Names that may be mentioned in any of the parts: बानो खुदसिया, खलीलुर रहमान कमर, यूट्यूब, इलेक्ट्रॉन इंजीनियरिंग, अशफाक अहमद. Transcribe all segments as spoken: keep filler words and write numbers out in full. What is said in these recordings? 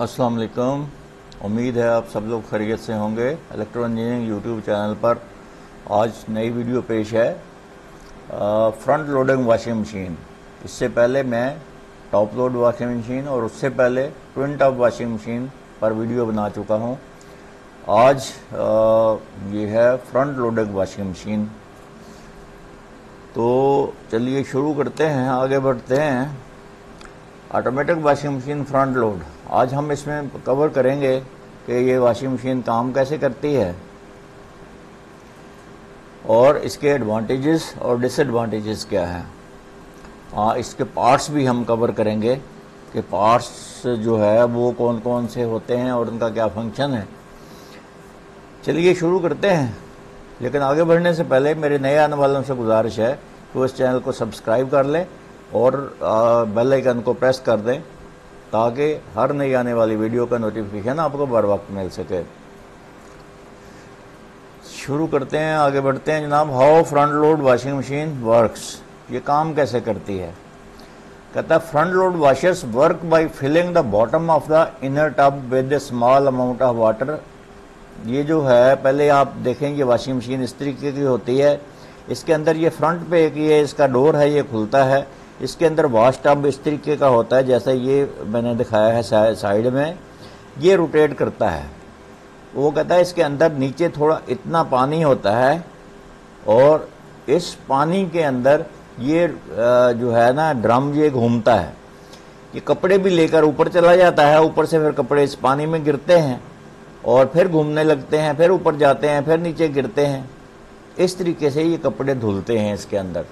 अस्सलाम वालेकुम। उम्मीद है आप सब लोग खैरियत से होंगे। इलेक्ट्रॉन इंजीनियरिंग यूट्यूब चैनल पर आज नई वीडियो पेश है, आ, फ्रंट लोडिंग वाशिंग मशीन। इससे पहले मैं टॉप लोड वाशिंग मशीन और उससे पहले ट्विन टॉप वाशिंग मशीन पर वीडियो बना चुका हूं। आज आ, ये है फ्रंट लोडिंग वाशिंग मशीन। तो चलिए शुरू करते हैं, आगे बढ़ते हैं। Automatic washing machine front load, आज हम इसमें कवर करेंगे कि ये वाशिंग मशीन काम कैसे करती है और इसके एडवांटेजेस और डिसएडवांटेजेस क्या हैं। हाँ, इसके पार्ट्स भी हम कवर करेंगे कि पार्ट्स जो है वो कौन कौन से होते हैं और उनका क्या फंक्शन है। चलिए शुरू करते हैं, लेकिन आगे बढ़ने से पहले मेरे नए आने वालों से गुजारिश है कि वो इस चैनल को सब्सक्राइब कर लें और बेल आइकन को प्रेस कर दें ताकि हर नई आने वाली वीडियो का नोटिफिकेशन आपको बर वक्त मिल सके। शुरू करते हैं, आगे बढ़ते हैं जनाब। How front load washing machine works, ये काम कैसे करती है। कहता है front load washers work by filling the bottom of the inner tub with a small amount of water. ये जो है, पहले आप देखें ये वाशिंग मशीन इस तरीके की होती है। इसके अंदर ये फ्रंट पे एक ये इसका डोर है, ये खुलता है। इसके अंदर वॉश टब इस तरीके का होता है, जैसा ये मैंने दिखाया है साइड में। ये रोटेट करता है। वो कहता है इसके अंदर नीचे थोड़ा इतना पानी होता है और इस पानी के अंदर ये जो है ना ड्रम ये घूमता है। ये कपड़े भी लेकर ऊपर चला जाता है, ऊपर से फिर कपड़े इस पानी में गिरते हैं और फिर घूमने लगते हैं, फिर ऊपर जाते हैं, फिर नीचे गिरते हैं। इस तरीके से ये कपड़े धुलते हैं इसके अंदर।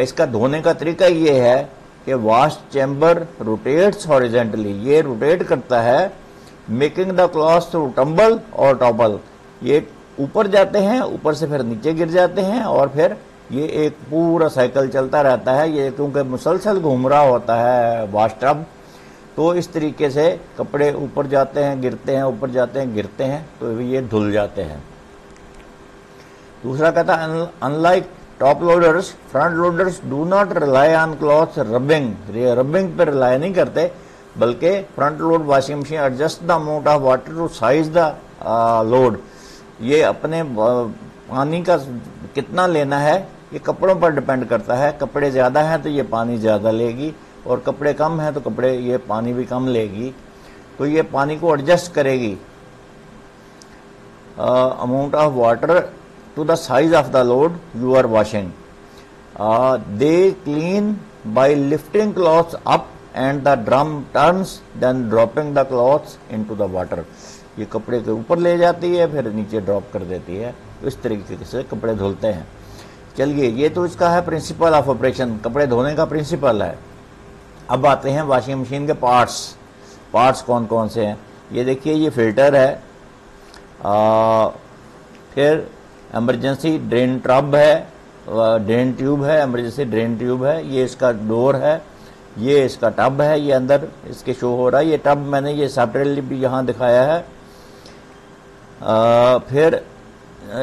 इसका धोने का तरीका ये है कि वॉश चैम्बर रोटेट्स हॉरिजेंटली, ये रोटेट करता है, making the cloth to tumble और टॉपल। ये ऊपर जाते हैं, ऊपर से फिर नीचे गिर जाते हैं और फिर ये एक पूरा साइकिल चलता रहता है। ये क्योंकि मुसलसल घूम रहा होता है वॉश टब, तो इस तरीके से कपड़े ऊपर जाते हैं, गिरते हैं, ऊपर जाते हैं, गिरते हैं, तो ये धुल जाते हैं। दूसरा कहता है unlike top loaders, front loaders do not rely on cloth rubbing, rubbing पर रिलाई नहीं करते, बल्कि front load washing machine adjust the amount of water to size the load. ये अपने पानी का कितना लेना है ये कपड़ों पर डिपेंड करता है। कपड़े ज़्यादा हैं तो ये पानी ज़्यादा लेगी और कपड़े कम हैं तो कपड़े ये पानी भी कम लेगी, तो ये पानी को एडजस्ट करेगी amount of water to the size of the load you are washing. Uh, they clean by lifting cloths up and the drum turns, then dropping the cloths into the water. ये कपड़े के ऊपर ले जाती है फिर नीचे ड्रॉप कर देती है। इस तरीके से कपड़े धुलते हैं। चलिए, ये तो इसका है प्रिंसिपल ऑफ ऑपरेशन, कपड़े धोने का प्रिंसिपल है। अब आते हैं वाशिंग मशीन के पार्ट्स। पार्ट्स कौन कौन से हैं, ये देखिए, ये फिल्टर है, आ, फिर एमरजेंसी ड्रेन ट्रब है, ड्रेन ट्यूब है, एमरजेंसी ड्रेन ट्यूब है, ये इसका डोर है, ये इसका टब है, ये अंदर इसके शो हो रहा है। ये टब मैंने ये सेपरेटली भी यहाँ दिखाया है। आ, फिर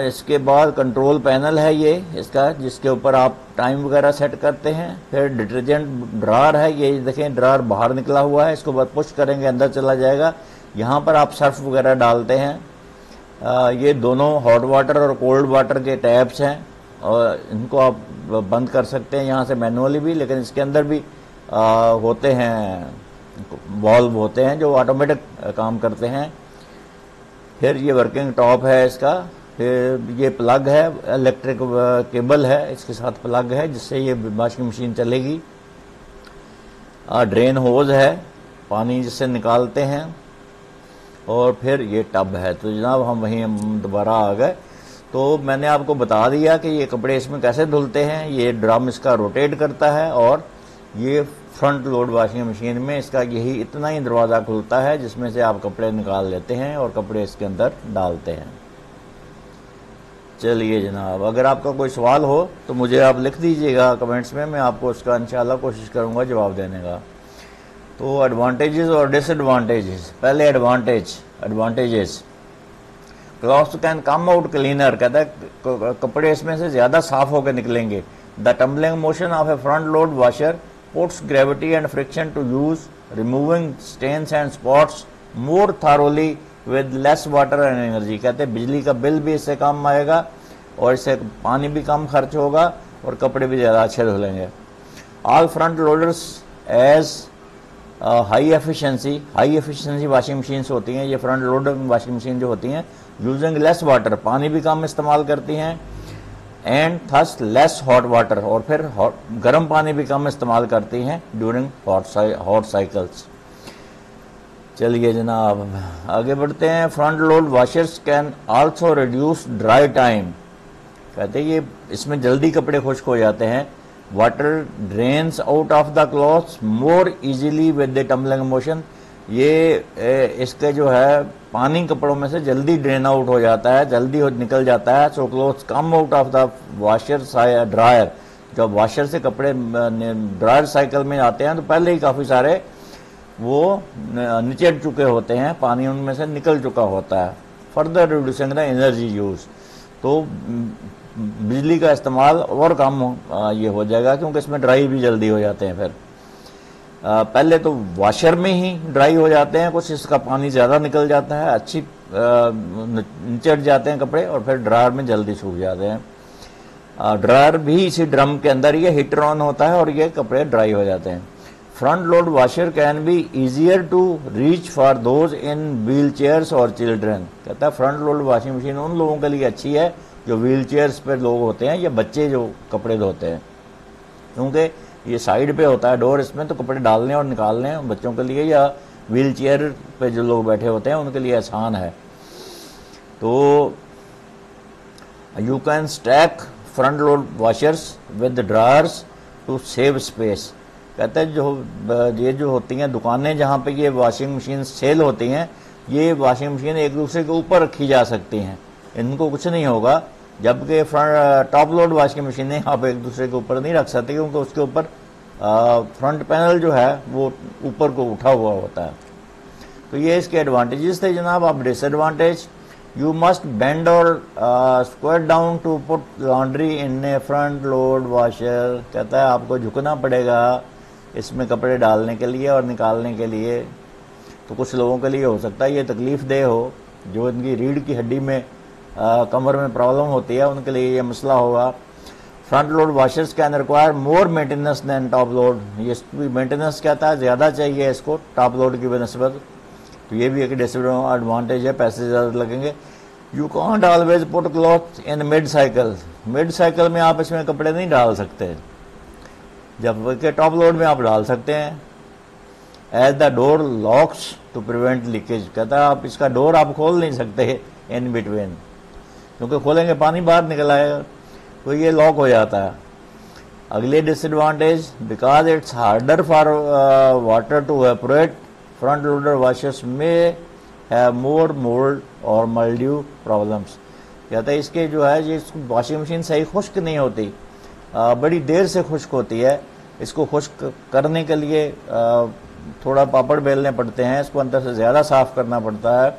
इसके बाद कंट्रोल पैनल है ये इसका, जिसके ऊपर आप टाइम वगैरह सेट करते हैं। फिर डिटर्जेंट ड्रार है, ये देखें ड्रार बाहर निकला हुआ है, इसको पुश करेंगे अंदर चला जाएगा। यहाँ पर आप सर्फ वगैरह डालते हैं। आ, ये दोनों हॉट वाटर और कोल्ड वाटर के टैप्स हैं और इनको आप बंद कर सकते हैं यहाँ से मैनुअली भी, लेकिन इसके अंदर भी आ, होते हैं वॉल्व होते हैं जो ऑटोमेटिक काम करते हैं। फिर ये वर्किंग टॉप है इसका। फिर ये प्लग है, इलेक्ट्रिक केबल है, इसके साथ प्लग है जिससे ये वाशिंग मशीन चलेगी। आ, ड्रेन होज है, पानी जिससे निकालते हैं। और फिर ये टब है। तो जनाब हम वहीं दोबारा आ गए। तो मैंने आपको बता दिया कि ये कपड़े इसमें कैसे धुलते हैं। ये ड्रम इसका रोटेट करता है और ये फ्रंट लोड वाशिंग मशीन में इसका यही इतना ही दरवाज़ा खुलता है जिसमें से आप कपड़े निकाल लेते हैं और कपड़े इसके अंदर डालते हैं। चलिए जनाब, अगर आपका कोई सवाल हो तो मुझे आप लिख दीजिएगा कमेंट्स में, मैं आपको उसका इंशाल्लाह कोशिश करूँगा जवाब देने का। तो एडवांटेजेस और डिसएडवांटेजेस, पहले advantage advantages cloth can come out cleaner, कहता है कपड़े इसमें से ज़्यादा साफ होकर निकलेंगे। The tumbling motion of a front load washer puts gravity and friction to use removing stains and spots more thoroughly with less water and energy. कहते हैं बिजली का बिल भी इससे कम आएगा और इससे पानी भी कम खर्च होगा और कपड़े भी ज़्यादा अच्छे धुलेंगे। All front loaders as high efficiency, high efficiency washing machines होती हैं, ये फ्रंट लोडर वाशिंग मशीन जो होती हैं, यूजिंग लेस वाटर, पानी भी कम इस्तेमाल करती हैं, and thus less hot water, और फिर हॉट गर्म पानी भी कम इस्तेमाल करती हैं ड्यूरिंग हॉट साइकिल्स। चलिए जनाब आगे बढ़ते हैं। Front load washers can also reduce dry time. कहते हैं ये इसमें जल्दी कपड़े खुश्क हो जाते हैं। Water drains out of the clothes more easily with the tumbling motion. ये इसके जो है पानी कपड़ों में से जल्दी ड्रेन आउट हो जाता है, जल्दी हो निकल जाता है। So clothes come out of the washer dryer. जब वाशर से कपड़े ड्रायर साइकिल में आते हैं तो पहले ही काफ़ी सारे वो निचड़ चुके होते हैं, पानी उनमें से निकल चुका होता है। Further reducing the energy use, तो बिजली का इस्तेमाल और कम ये हो जाएगा क्योंकि इसमें ड्राई भी जल्दी हो जाते हैं। फिर आ, पहले तो वाशर में ही ड्राई हो जाते हैं, कुछ इसका पानी ज़्यादा निकल जाता है, अच्छी निचड़ जाते हैं कपड़े, और फिर ड्रायर में जल्दी सूख जाते हैं। आ, ड्रायर भी इसी ड्रम के अंदर ये हीटर ऑन होता है और ये कपड़े ड्राई हो जाते हैं। Front load washer can be easier to reach for those in wheel chairs और चिल्ड्रेन। कहता है फ्रंट लोड वाशिंग मशीन उन लोगों के लिए अच्छी है जो व्हील चेयर्स पर लोग होते हैं या बच्चे जो कपड़े धोते हैं, क्योंकि ये साइड पे होता है डोर, इसमें तो कपड़े डालने और निकालने बच्चों के लिए या व्हील चेयर पर जो लोग बैठे होते हैं उनके लिए आसान है। तो you can stack front load washers with dryers to save space. कहते हैं जो ये जो होती हैं दुकानें जहाँ पे ये वाशिंग मशीन सेल होती हैं, ये वाशिंग मशीन एक दूसरे के ऊपर रखी जा सकती हैं, इनको कुछ नहीं होगा। जबकि फ्रंट टॉप लोड वाशिंग मशीनें आप एक दूसरे के ऊपर नहीं रख सकते क्योंकि उसके ऊपर फ्रंट पैनल जो है वो ऊपर को उठा हुआ होता है। तो ये इसके एडवांटेजेस थे जनाब। आप डिसएडवांटेज, यू मस्ट बेंड और square down to put laundry in a front load washer. कहता है आपको झुकना पड़ेगा इसमें कपड़े डालने के लिए और निकालने के लिए। तो कुछ लोगों के लिए हो सकता है ये तकलीफ देह हो, जो इनकी रीढ़ की हड्डी में आ, कमर में प्रॉब्लम होती है उनके लिए ये मसला होगा। Front load washers can require more maintenance than top load. ये मेंटेनेंस कहता है ज़्यादा चाहिए इसको टॉप लोड की बनस्बत। तो ये भी एक डिसएडवांटेज है, पैसे ज़्यादा लगेंगे। You can't always put cloth in mid cycle. Mid cycle में आप इसमें कपड़े नहीं डाल सकते, जबकि टॉप लोड में आप डाल सकते हैं। As the door locks to prevent leakage. कहता है आप इसका डोर आप खोल नहीं सकते इन बिटवीन, क्योंकि खोलेंगे पानी बाहर निकल आएगा, तो ये लॉक हो जाता है। अगले disadvantage, because it's harder for water to evaporate, front loader washers में हैव मोर मोल्ड और मल्ड्यू प्रॉब्लम्स। कहता है इसके जो है ये वाशिंग मशीन सही खुश्क नहीं होती, आ, बड़ी देर से खुश्क होती है। इसको खुश्क करने के लिए आ, थोड़ा पापड़ बेलने पड़ते हैं, इसको अंदर से ज़्यादा साफ़ करना पड़ता है,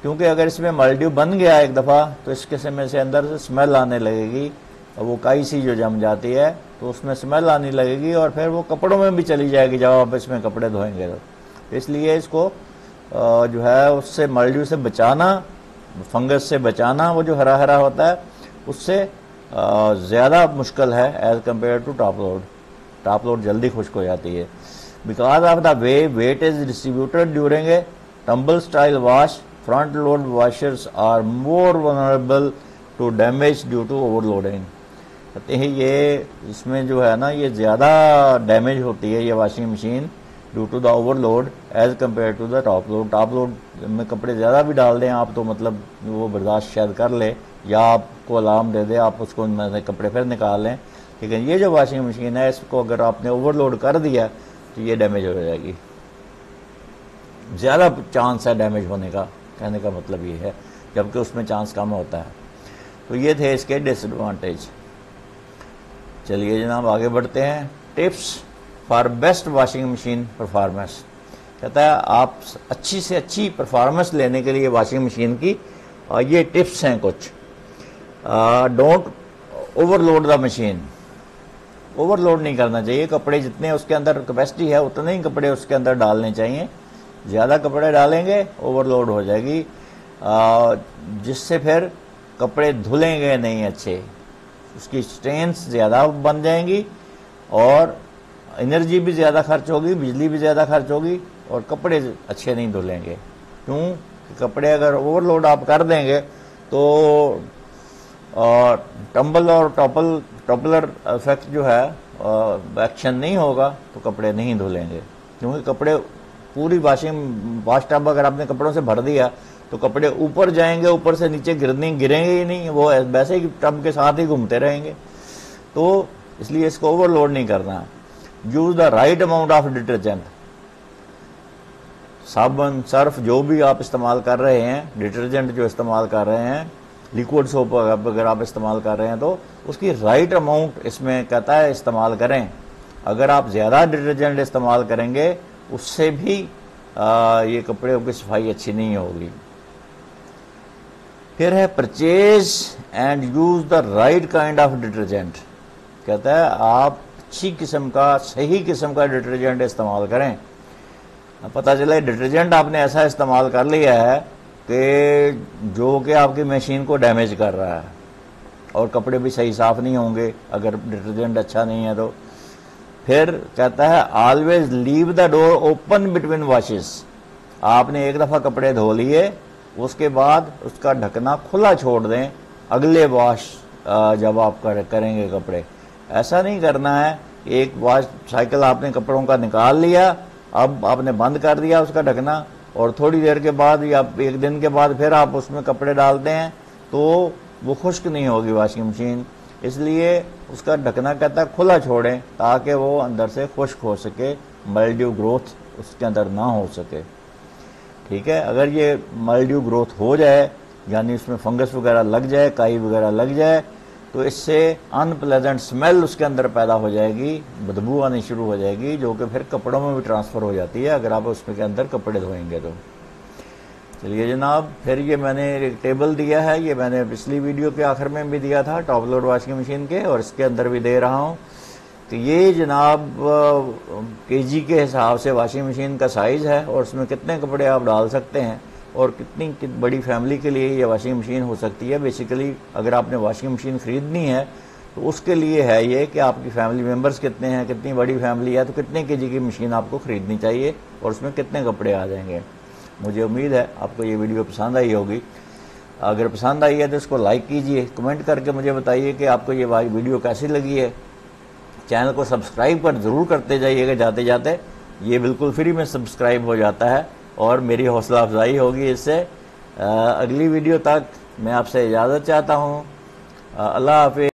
क्योंकि अगर इसमें मल्ड्यू बन गया एक दफ़ा तो इसके समय से अंदर से स्मेल आने लगेगी, वो काई सी जो जम जाती है तो उसमें स्मेल आने लगेगी और फिर वो कपड़ों में भी चली जाएगी जब आप इसमें कपड़े धोएंगे। तो इसलिए इसको आ, जो है उससे मल्ड्यू से बचाना, फंगस से बचाना, वो जो हरा हरा होता है उससे ज़्यादा मुश्किल है as compare to top load. Top load जल्दी खुश्क हो जाती है। Because of the way weight is distributed during a tumble style wash, front load washers are more vulnerable to damage due to overloading. कहते हैं ये इसमें जो है ना ये ज़्यादा डैमेज होती है ये washing machine due to the overload as compare to the top load. Top load में कपड़े ज़्यादा भी डाल दें आप तो मतलब वो बर्दाश्त शायद कर ले, या आपको अलार्म दे दे आप उसको उनमें से कपड़े फिर निकाल लें, लेकिन ये जो वाशिंग मशीन है इसको अगर आपने ओवरलोड कर दिया तो ये डैमेज हो जाएगी, ज़्यादा चांस है डैमेज होने का, कहने का मतलब ये है, जबकि उसमें चांस कम होता है। तो ये थे इसके डिसएडवांटेज। चलिए जनाब आगे बढ़ते हैं। Tips for best washing machine performance. कहता है आप अच्छी से अच्छी परफॉर्मेंस लेने के लिए वाशिंग मशीन की और ये टिप्स हैं कुछ। Don't overload the machine. Overload नहीं करना चाहिए। कपड़े जितने उसके अंदर कैपेसिटी है उतने ही कपड़े उसके अंदर डालने चाहिए। ज़्यादा कपड़े डालेंगे ओवरलोड हो जाएगी, जिससे फिर कपड़े धुलेंगे नहीं अच्छे, उसकी स्ट्रेंथ्स ज़्यादा बन जाएंगी और एनर्जी भी ज़्यादा खर्च होगी, बिजली भी ज़्यादा खर्च होगी और कपड़े अच्छे नहीं धुलेंगे। क्यों? कपड़े अगर ओवरलोड आप कर देंगे तो टंबल और टॉपल टॉपलर इफेक्ट जो है एक्शन नहीं होगा तो कपड़े नहीं धुलेंगे। क्योंकि कपड़े पूरी वाशिंग वाश टब अगर आपने कपड़ों से भर दिया तो कपड़े ऊपर जाएंगे, ऊपर से नीचे गिरने गिरेंगे ही नहीं, वो वैसे ही टब के साथ ही घूमते रहेंगे। तो इसलिए इसको ओवरलोड नहीं करना। Use the right amount of detergent. साबुन, सर्फ जो भी आप इस्तेमाल कर रहे हैं, डिटर्जेंट जो इस्तेमाल कर रहे हैं, लिक्विड सोप अगर आप इस्तेमाल कर रहे हैं तो उसकी राइट अमाउंट इसमें कहता है इस्तेमाल करें। अगर आप ज़्यादा डिटर्जेंट इस्तेमाल करेंगे उससे भी आ, ये कपड़े की सफाई अच्छी नहीं होगी। फिर है purchase and use the right kind of detergent. कहता है आप अच्छी किस्म का, सही किस्म का डिटर्जेंट इस्तेमाल करें। पता चले डिटर्जेंट आपने ऐसा इस्तेमाल कर लिया है कि जो कि आपकी मशीन को डैमेज कर रहा है और कपड़े भी सही साफ नहीं होंगे अगर डिटर्जेंट अच्छा नहीं है तो। फिर कहता है always leave the door open between washes. आपने एक दफ़ा कपड़े धो लिए उसके बाद उसका ढकना खुला छोड़ दें अगले वॉश जब आप करेंगे कपड़े। ऐसा नहीं करना है एक वॉश साइकिल आपने कपड़ों का निकाल लिया, अब आपने बंद कर दिया उसका ढकना और थोड़ी देर के बाद या एक दिन के बाद फिर आप उसमें कपड़े डालते हैं तो वो खुश्क नहीं होगी वॉशिंग मशीन। इसलिए उसका ढकना कहता है खुला छोड़ें ताकि वो अंदर से खुश्क हो सके, मल्ड्यू ग्रोथ उसके अंदर ना हो सके। ठीक है, अगर ये मल्ड्यू ग्रोथ हो जाए यानी उसमें फंगस वगैरह लग जाए, काई वगैरह लग जाए तो इससे अनप्लेजेंट स्मेल उसके अंदर पैदा हो जाएगी, बदबू आनी शुरू हो जाएगी जो कि फिर कपड़ों में भी ट्रांसफ़र हो जाती है अगर आप उसमें के अंदर कपड़े धोएंगे तो। चलिए जनाब, फिर ये मैंने एक टेबल दिया है, ये मैंने पिछली वीडियो के आखिर में भी दिया था टॉप लोड वाशिंग मशीन के और इसके अंदर भी दे रहा हूँ। तो ये जनाब केजी के हिसाब से वाशिंग मशीन का साइज़ है और उसमें कितने कपड़े आप डाल सकते हैं और कितनी कित बड़ी फैमिली के लिए ये वाशिंग मशीन हो सकती है। बेसिकली अगर आपने वाशिंग मशीन ख़रीदनी है तो उसके लिए है ये कि आपकी फैमिली मेंबर्स कितने हैं, कितनी बड़ी फैमिली है तो कितने केजी की मशीन आपको ख़रीदनी चाहिए और उसमें कितने कपड़े आ जाएंगे। मुझे उम्मीद है आपको ये वीडियो पसंद आई होगी। अगर पसंद आई है तो इसको लाइक कीजिए, कमेंट करके मुझे बताइए कि आपको ये वीडियो कैसी लगी है। चैनल को सब्सक्राइब कर ज़रूर करते जाइएगा, जाते जाते ये बिल्कुल फ्री में सब्सक्राइब हो जाता है और मेरी हौसला अफजाई होगी इससे। अगली वीडियो तक मैं आपसे इजाज़त चाहता हूँ। अल्लाह हाफिज़।